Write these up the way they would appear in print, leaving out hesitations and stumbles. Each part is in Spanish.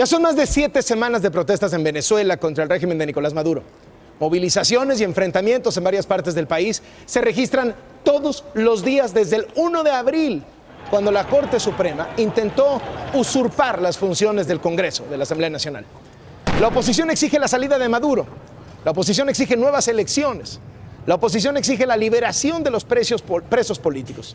Ya son más de 7 semanas de protestas en Venezuela contra el régimen de Nicolás Maduro. Movilizaciones y enfrentamientos en varias partes del país se registran todos los días desde el 1 de abril, cuando la Corte Suprema intentó usurpar las funciones del Congreso, de la Asamblea Nacional. La oposición exige la salida de Maduro, la oposición exige nuevas elecciones, la oposición exige la liberación de los presos políticos.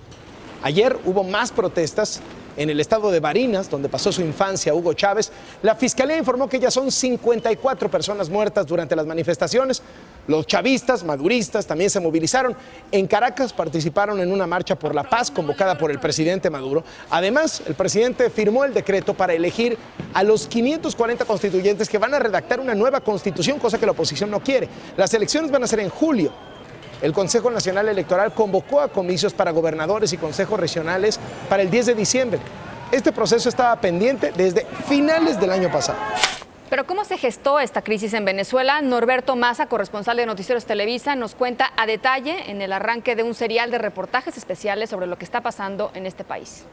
Ayer hubo más protestas en el estado de Barinas, donde pasó su infancia Hugo Chávez. La Fiscalía informó que ya son 54 personas muertas durante las manifestaciones. Los chavistas, maduristas, también se movilizaron. En Caracas participaron en una marcha por la paz convocada por el presidente Maduro. Además, el presidente firmó el decreto para elegir a los 540 constituyentes que van a redactar una nueva constitución, cosa que la oposición no quiere. Las elecciones van a ser en julio. El Consejo Nacional Electoral convocó a comicios para gobernadores y consejos regionales para el 10 de diciembre. Este proceso estaba pendiente desde finales del año pasado. Pero ¿cómo se gestó esta crisis en Venezuela? Norberto Massa, corresponsal de Noticieros Televisa, nos cuenta a detalle en el arranque de un serial de reportajes especiales sobre lo que está pasando en este país.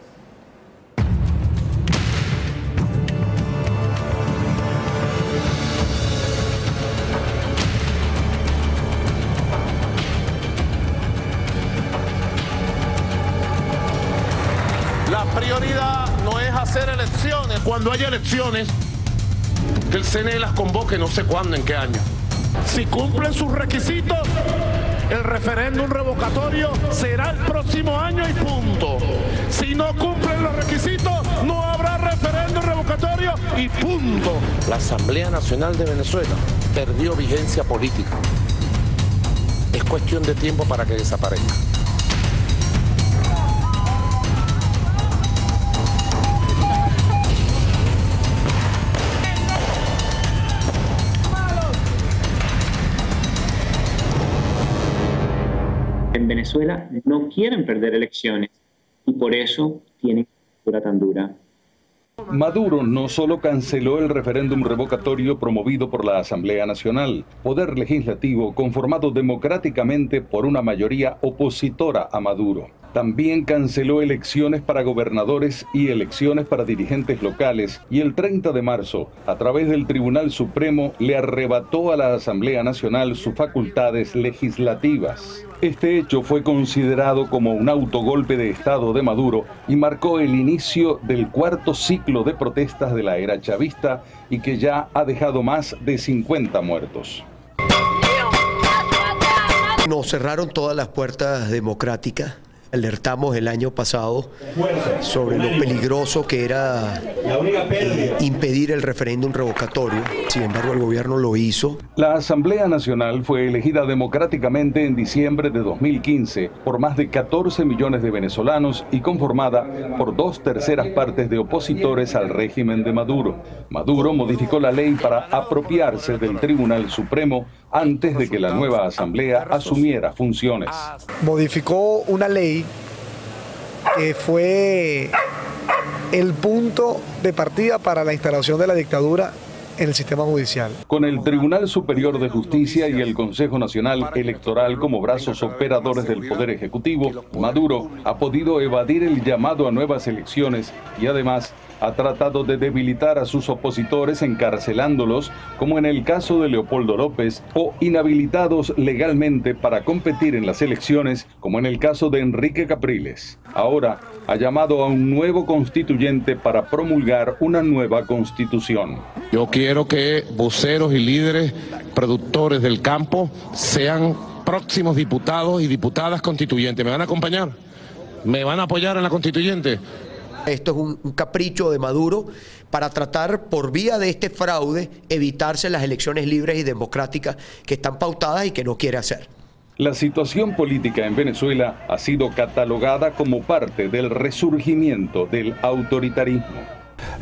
La prioridad no es hacer elecciones. Cuando haya elecciones, que el CNE las convoque, no sé cuándo, en qué año. Si cumplen sus requisitos, el referéndum revocatorio será el próximo año y punto. Si no cumplen los requisitos, no habrá referéndum revocatorio y punto. La Asamblea Nacional de Venezuela perdió vigencia política. Es cuestión de tiempo para que desaparezca. En Venezuela no quieren perder elecciones y por eso tienen una postura tan dura. Maduro no solo canceló el referéndum revocatorio promovido por la Asamblea Nacional, poder legislativo conformado democráticamente por una mayoría opositora a Maduro. También canceló elecciones para gobernadores y elecciones para dirigentes locales y el 30 de marzo, a través del Tribunal Supremo, le arrebató a la Asamblea Nacional sus facultades legislativas. Este hecho fue considerado como un autogolpe de Estado de Maduro y marcó el inicio del cuarto ciclo de protestas de la era chavista y que ya ha dejado más de 50 muertos. Nos cerraron todas las puertas democráticas. Alertamos el año pasado sobre lo peligroso que era impedir el referéndum revocatorio. Sin embargo, el gobierno lo hizo. La Asamblea Nacional fue elegida democráticamente en diciembre de 2015 por más de 14 millones de venezolanos y conformada por 2/3 partes de opositores al régimen de Maduro. Maduro modificó la ley para apropiarse del Tribunal Supremo antes de que la nueva Asamblea asumiera funciones. Modificó una ley que fue el punto de partida para la instalación de la dictadura en el sistema judicial. Con el Tribunal Superior de Justicia y el Consejo Nacional Electoral como brazos operadores del Poder Ejecutivo, Maduro ha podido evadir el llamado a nuevas elecciones y además ha tratado de debilitar a sus opositores encarcelándolos, como en el caso de Leopoldo López, o inhabilitados legalmente para competir en las elecciones, como en el caso de Enrique Capriles. Ahora ha llamado a un nuevo constituyente para promulgar una nueva constitución. Yo quiero que voceros y líderes productores del campo sean próximos diputados y diputadas constituyentes. ¿Me van a acompañar? ¿Me van a apoyar en la constituyente? Esto es un capricho de Maduro para tratar, por vía de este fraude, evitarse las elecciones libres y democráticas que están pautadas y que no quiere hacer. La situación política en Venezuela ha sido catalogada como parte del resurgimiento del autoritarismo.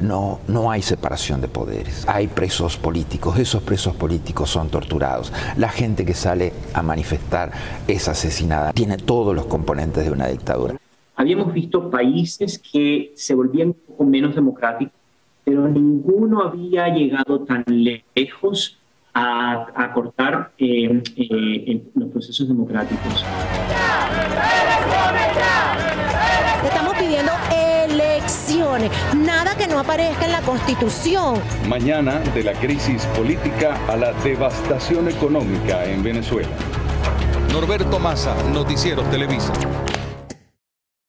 No hay separación de poderes, hay presos políticos, esos presos políticos son torturados, la gente que sale a manifestar es asesinada, tiene todos los componentes de una dictadura. Habíamos visto países que se volvían un poco menos democráticos, pero ninguno había llegado tan lejos a cortar los procesos democráticos. Estamos pidiendo elecciones, nada que no no aparezca en la Constitución. Mañana, de la crisis política a la devastación económica en Venezuela. Norberto Massa, Noticieros Televisa.